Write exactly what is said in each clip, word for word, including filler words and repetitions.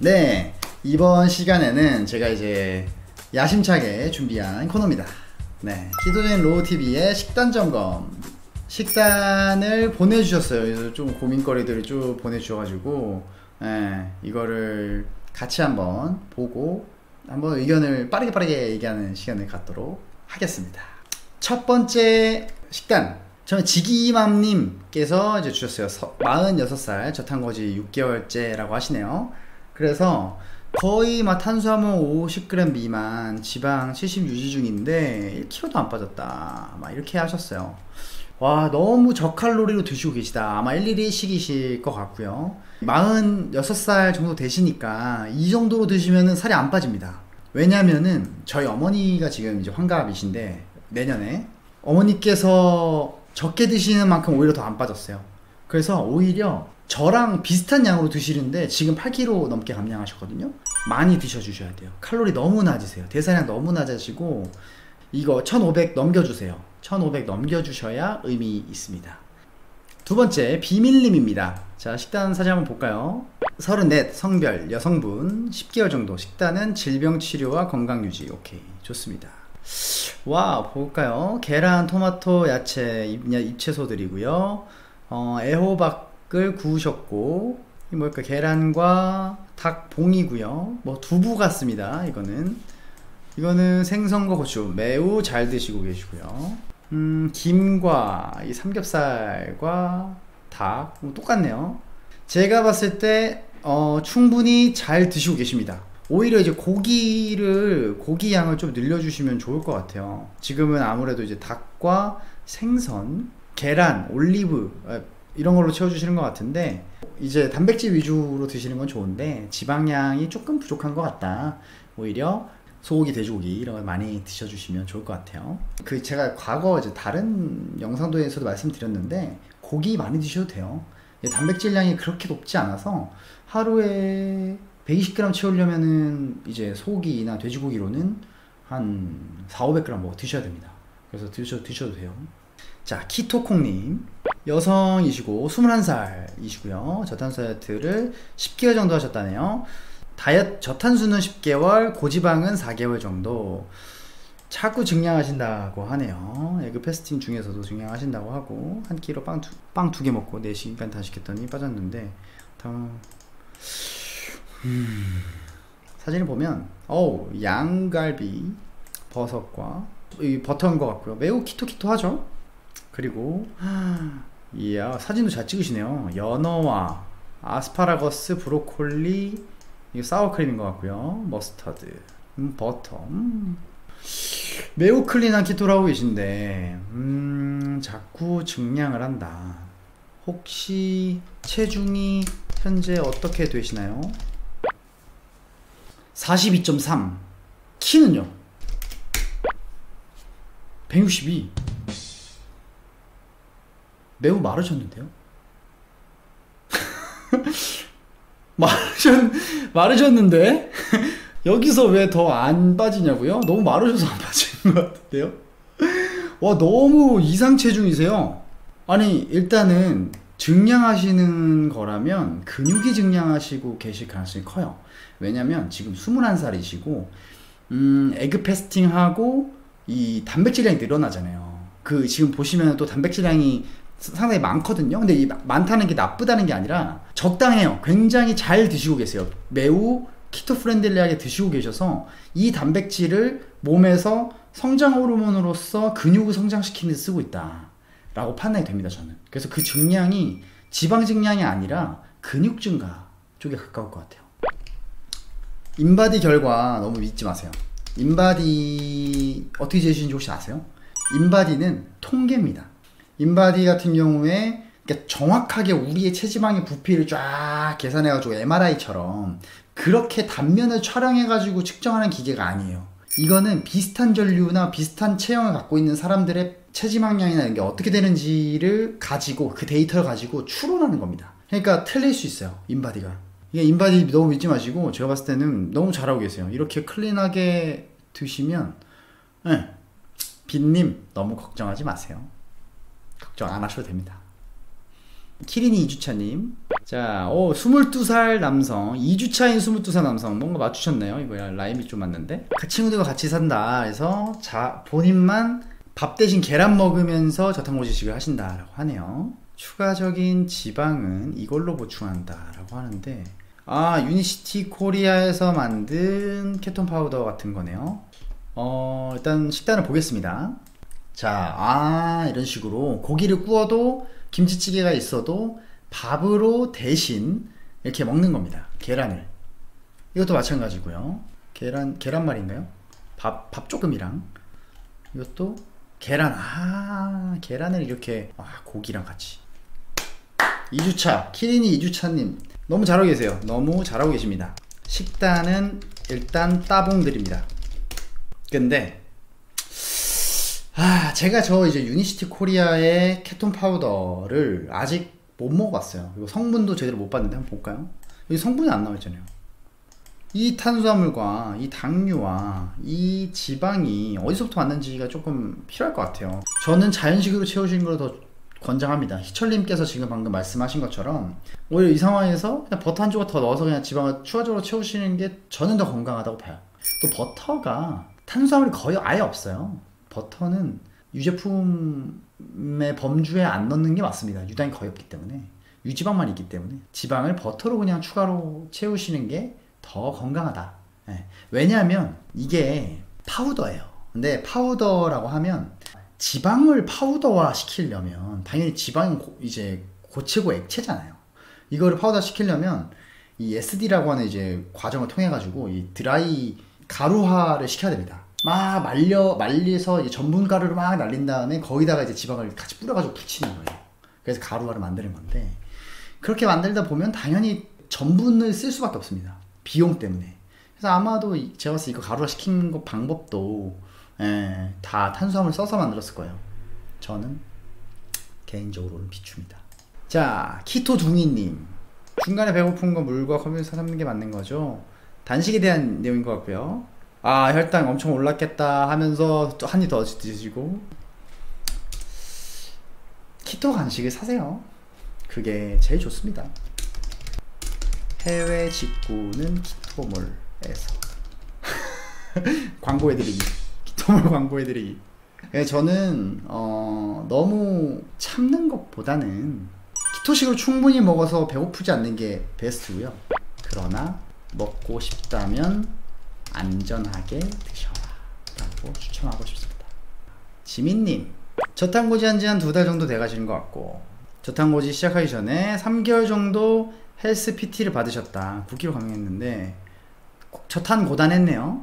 네, 이번 시간에는 제가 이제 야심차게 준비한 코너입니다. 네, 키토젠 로우티비의 식단 점검, 식단을 보내주셨어요. 그래서 좀 고민거리들을 쭉 보내주셔가지고 네, 이거를 같이 한번 보고 한번 의견을 빠르게 빠르게 얘기하는 시간을 갖도록 하겠습니다. 첫 번째 식단, 처음에 지기맘님께서 이제 주셨어요. 마흔여섯 살 저탄거지 육 개월째라고 하시네요. 그래서 거의 막 탄수화물 오십 그램 미만, 지방 칠십 유지 중인데 일 킬로그램도 안 빠졌다 막 이렇게 하셨어요. 와, 너무 저칼로리로 드시고 계시다. 아마 일일이식이실 것 같고요. 마흔여섯 살 정도 되시니까 이 정도로 드시면 살이 안 빠집니다. 왜냐면은 저희 어머니가 지금 이제 환갑이신데 내년에 어머니께서 적게 드시는 만큼 오히려 더 안 빠졌어요. 그래서 오히려 저랑 비슷한 양으로 드시는데 지금 팔 킬로그램 넘게 감량하셨거든요. 많이 드셔주셔야 돼요. 칼로리 너무 낮으세요. 대사량 너무 낮아지고 이거 천오백 넘겨주세요. 천오백 넘겨주셔야 의미 있습니다. 두 번째, 비밀님입니다. 자, 식단 사진 한번 볼까요? 서른넷, 성별, 여성분, 십 개월 정도. 식단은 질병치료와 건강유지. 오케이, 좋습니다. 와, 볼까요? 계란, 토마토, 야채, 잎채소들이고요. 어, 애호박을 구우셨고, 이 뭘까? 계란과 닭봉이고요. 뭐 두부 같습니다. 이거는 이거는 생선과 고추 매우 잘 드시고 계시고요. 음, 김과 이 삼겹살과 닭 뭐 똑같네요. 제가 봤을 때 어, 충분히 잘 드시고 계십니다. 오히려 이제 고기를, 고기 양을 좀 늘려주시면 좋을 것 같아요. 지금은 아무래도 이제 닭과 생선, 계란, 올리브, 이런 걸로 채워주시는 것 같은데, 이제 단백질 위주로 드시는 건 좋은데, 지방량이 조금 부족한 것 같다. 오히려 소고기, 돼지고기, 이런 걸 많이 드셔주시면 좋을 것 같아요. 그, 제가 과거 이제 다른 영상도에서도 말씀드렸는데, 고기 많이 드셔도 돼요. 단백질량이 그렇게 높지 않아서, 하루에 백이십 그램 채우려면은 이제 소고기나 돼지고기로는 한 사오백 그램 뭐 드셔야 됩니다. 그래서 드셔, 드셔도 돼요. 자, 키토콩님, 여성이시고 스물한 살이시고요 저탄수 다이어트를 십 개월 정도 하셨다네요. 다이어트 저탄수는 십 개월, 고지방은 사 개월 정도. 자꾸 증량하신다고 하네요. 에그 패스팅 중에서도 증량하신다고 하고, 한 끼로 빵 두, 빵 두 개 먹고 네 시간 단식했더니 빠졌는데, 다음 음... 사진을 보면 어우, 양갈비, 버섯과 이 버터인 것 같고요. 매우 키토키토하죠? 그리고 하... 이야, 사진도 잘 찍으시네요. 연어와 아스파라거스, 브로콜리, 이게 사워크림인 것 같고요. 머스터드, 음, 버터. 음... 매우 클린한 키토를 하고 계신데 음... 자꾸 증량을 한다. 혹시 체중이 현재 어떻게 되시나요? 사십이 점 삼. 키는요? 백육십이. 매우 마르셨는데요? 마르셨, 마르셨는데? 여기서 왜 더 안 빠지냐고요? 너무 마르셔서 안 빠지는 것 같은데요? 와, 너무 이상 체중이세요? 아니, 일단은 증량하시는 거라면 근육이 증량하시고 계실 가능성이 커요. 왜냐면 지금 스물한 살이시고 음, 에그 패스팅하고 이 단백질량이 늘어나잖아요. 그 지금 보시면 또 단백질량이 상당히 많거든요. 근데 이 많다는 게 나쁘다는 게 아니라 적당해요. 굉장히 잘 드시고 계세요. 매우 키토 프렌들리하게 드시고 계셔서 이 단백질을 몸에서 성장 호르몬으로서 근육을 성장시키는 데 쓰고 있다 라고 판단이 됩니다, 저는. 그래서 그 증량이 지방 증량이 아니라 근육 증가 쪽에 가까울 것 같아요. 인바디 결과 너무 믿지 마세요. 인바디 어떻게 재시는지 혹시 아세요? 인바디는 통계입니다. 인바디 같은 경우에 그러니까 정확하게 우리의 체지방의 부피를 쫙 계산해가지고 엠알아이처럼 그렇게 단면을 촬영해가지고 측정하는 기계가 아니에요. 이거는 비슷한 전류나 비슷한 체형을 갖고 있는 사람들의 체지방량이나 이런 게 어떻게 되는지를 가지고 그 데이터를 가지고 추론하는 겁니다. 그러니까 틀릴 수 있어요, 인바디가. 이게 인바디 너무 믿지 마시고 제가 봤을 때는 너무 잘하고 계세요. 이렇게 클린하게 드시면 네. 빈님 너무 걱정하지 마세요. 걱정 안 하셔도 됩니다. 키리니 이주차님. 자, 오, 스물두 살 남성, 이주차인 스물두 살 남성. 뭔가 맞추셨네요. 이거야 라임이 좀 맞는데. 그 친구들과 같이 산다 해서 자, 본인만 밥 대신 계란 먹으면서 저탄고지식을 하신다라고 하네요. 추가적인 지방은 이걸로 보충한다라고 하는데, 아, 유니시티 코리아에서 만든 케톤 파우더 같은 거네요. 어, 일단 식단을 보겠습니다. 자, 아, 이런 식으로 고기를 구워도 김치찌개가 있어도 밥으로 대신 이렇게 먹는 겁니다. 계란을. 이것도 마찬가지고요. 계란, 계란말인가요? 밥, 밥 조금이랑. 이것도 계란, 아, 계란을 이렇게, 아, 고기랑 같이. 이주차, 키리니 이주차님. 너무 잘하고 계세요. 너무 잘하고 계십니다. 식단은 일단 따봉 드립니다. 근데, 아, 제가 저 이제 유니시티 코리아의 케톤 파우더를 아직 못 먹어봤어요. 그리고 성분도 제대로 못 봤는데 한번 볼까요? 여기 성분이 안 나와있잖아요. 이 탄수화물과 이 당류와 이 지방이 어디서부터 왔는지가 조금 필요할 것 같아요. 저는 자연식으로 채우시는 걸 더 권장합니다. 희철님께서 지금 방금 말씀하신 것처럼 오히려 이 상황에서 그냥 버터 한 조각 더 넣어서 그냥 지방을 추가적으로 채우시는 게 저는 더 건강하다고 봐요. 또 버터가 탄수화물이 거의 아예 없어요. 버터는 유제품의 범주에 안 넣는 게 맞습니다. 유당이 거의 없기 때문에, 유지방만 있기 때문에 지방을 버터로 그냥 추가로 채우시는 게 더 건강하다. 예. 왜냐하면 이게 파우더예요. 근데 파우더라고 하면 지방을 파우더화 시키려면 당연히 지방은 고, 이제 고체고 액체잖아요. 이거를 파우더 시키려면 이 에스디라고 하는 이제 과정을 통해 가지고 이 드라이 가루화를 시켜야 됩니다. 막 말려, 말려서 이제 전분 가루를 막 날린 다음에 거기다가 이제 지방을 같이 뿌려가지고 붙이는 거예요. 그래서 가루화를 만드는 건데, 그렇게 만들다 보면 당연히 전분을 쓸 수밖에 없습니다. 비용 때문에. 그래서 아마도 제가 봤을 때 이거 가루화 시킨 거 방법도, 에, 다 탄수화물 써서 만들었을 거예요. 저는 개인적으로는 비춥니다. 자, 키토둥이님. 중간에 배고픈 거 물과 커피를 사담는 게 맞는 거죠. 단식에 대한 내용인 것 같고요. 아, 혈당 엄청 올랐겠다 하면서 또 한 입 더 드시고. 키토 간식을 사세요. 그게 제일 좋습니다. 해외 직구는 키토몰에서 광고해드리기. 키토몰 광고해드리기. 저는 어, 너무 참는 것보다는 키토식으로 충분히 먹어서 배고프지 않는 게 베스트고요. 그러나 먹고 싶다면 안전하게 드셔라 라고 추천하고 싶습니다. 지민님, 저탄고지 한지 한 두 달 정도 돼가시는 것 같고, 저탄고지 시작하기 전에 삼 개월 정도 헬스 피티를 받으셨다. 구 킬로그램 감량했는데 저탄 고단했네요.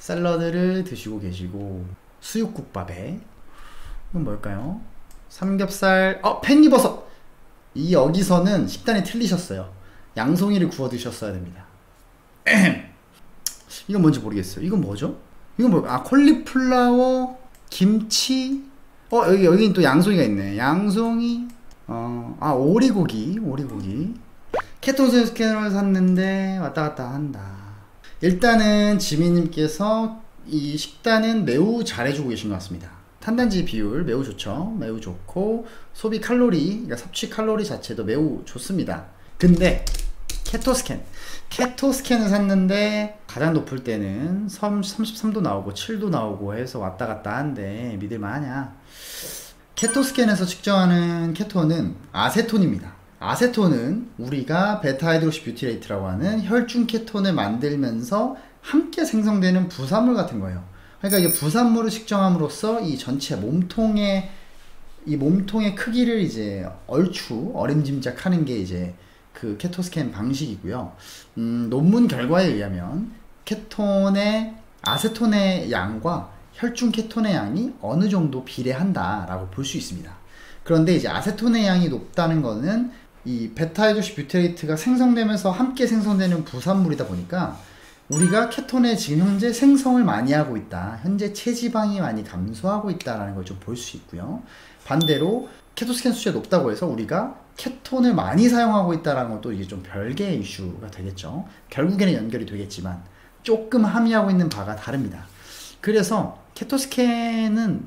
샐러드를 드시고 계시고, 수육국밥에 이건 뭘까요? 삼겹살, 어! 팻이버섯! 이 여기서는 식단이 틀리셨어요. 양송이를 구워 드셨어야 됩니다. 이건 뭔지 모르겠어요. 이건 뭐죠? 이건 뭐, 아, 콜리플라워, 김치, 어, 여기, 여긴 또 양송이가 있네. 양송이, 어, 아, 오리고기, 오리고기. 케토스캔을 샀는데 왔다갔다 한다. 일단은 지민님께서 이 식단은 매우 잘해주고 계신 것 같습니다. 탄단지 비율 매우 좋죠. 매우 좋고, 소비 칼로리, 그러니까 섭취 칼로리 자체도 매우 좋습니다. 근데, 케토스캔. 케토스캔을 샀는데 가장 높을 때는 삼십삼도 나오고 칠도 나오고 해서 왔다갔다 하는데 믿을만 하냐. 케토스캔에서 측정하는 케톤은 아세톤입니다. 아세톤은 우리가 베타하이드록시뷰티레이트라고 하는 혈중케톤을 만들면서 함께 생성되는 부산물 같은 거예요. 그러니까 이제 부산물을 측정함으로써 이 전체 몸통의 이 몸통의 크기를 이제 얼추 어림짐작하는 게 이제 그 케토스캔 방식이고요. 음, 논문 결과에 의하면 케톤의 아세톤의 양과 혈중 케톤의 양이 어느 정도 비례한다라고 볼 수 있습니다. 그런데 이제 아세톤의 양이 높다는 거는 이 베타하이드록시뷰테이트가 생성되면서 함께 생성되는 부산물이다 보니까 우리가 케톤의 지금 현재 생성을 많이 하고 있다. 현재 체지방이 많이 감소하고 있다라는 걸 좀 볼 수 있고요. 반대로 케토스캔 수치가 높다고 해서 우리가 케톤을 많이 사용하고 있다는 것도 이게 좀 별개의 이슈가 되겠죠. 결국에는 연결이 되겠지만 조금 함의하고 있는 바가 다릅니다. 그래서 케토스캔은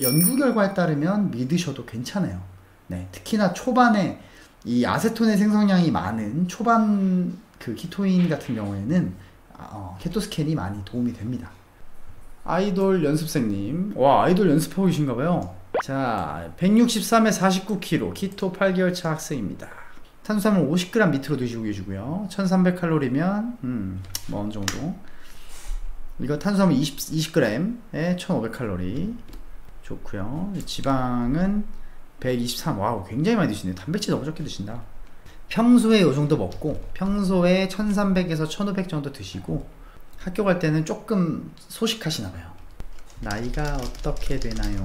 연구 결과에 따르면 믿으셔도 괜찮아요. 네, 특히나 초반에 이 아세톤의 생성량이 많은 초반 그 키토인 같은 경우에는 어, 케토스캔이 많이 도움이 됩니다. 아이돌 연습생님, 와, 아이돌 연습하고 계신가봐요. 자, 백육십삼에 사십구 킬로칼로리 키토 팔 개월차 학생입니다. 탄수화물 오십 그램 밑으로 드시고 계시고요. 천삼백 칼로리면 음, 뭐 어느 정도. 이거 탄수화물 이십, 이십 그램에 천오백 칼로리 좋고요. 지방은 백이십삼. 와우, 굉장히 많이 드시네요. 단백질 너무 적게 드신다. 평소에 요 정도 먹고, 평소에 천삼백에서 천오백 정도 드시고, 학교 갈 때는 조금 소식하시나봐요. 나이가 어떻게 되나요?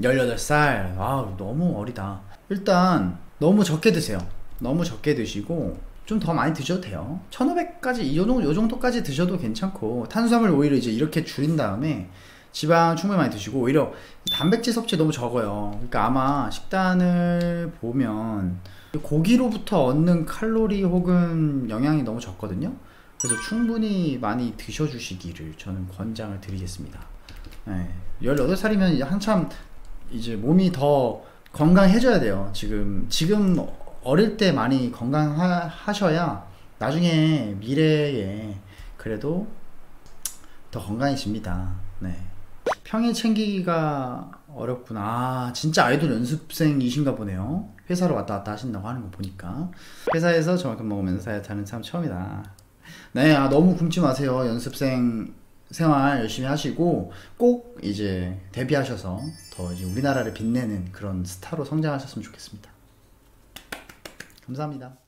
열여덟 살. 와우, 너무 어리다. 일단 너무 적게 드세요. 너무 적게 드시고 좀 더 많이 드셔도 돼요. 천오백까지 이 정도, 요 정도까지 드셔도 괜찮고, 탄수화물 오히려 이제 이렇게 줄인 다음에 지방 충분히 많이 드시고, 오히려 단백질 섭취 너무 적어요. 그러니까 아마 식단을 보면 고기로부터 얻는 칼로리 혹은 영양이 너무 적거든요. 그래서 충분히 많이 드셔주시기를 저는 권장을 드리겠습니다. 네, 열여덟 살이면 한참 이제 몸이 더 건강해져야 돼요. 지금 지금 어릴 때 많이 건강하셔야 나중에 미래에 그래도 더 건강해집니다. 네, 평일 챙기기가 어렵구나. 아, 진짜 아이돌 연습생이신가 보네요. 회사로 왔다 갔다 하신다고 하는 거 보니까. 회사에서 저만큼 먹으면서 다이어트하는 참 처음이다. 네, 아, 너무 굶지 마세요. 연습생 생활 열심히 하시고 꼭 이제 데뷔하셔서 더 이제 우리나라를 빛내는 그런 스타로 성장하셨으면 좋겠습니다. 감사합니다.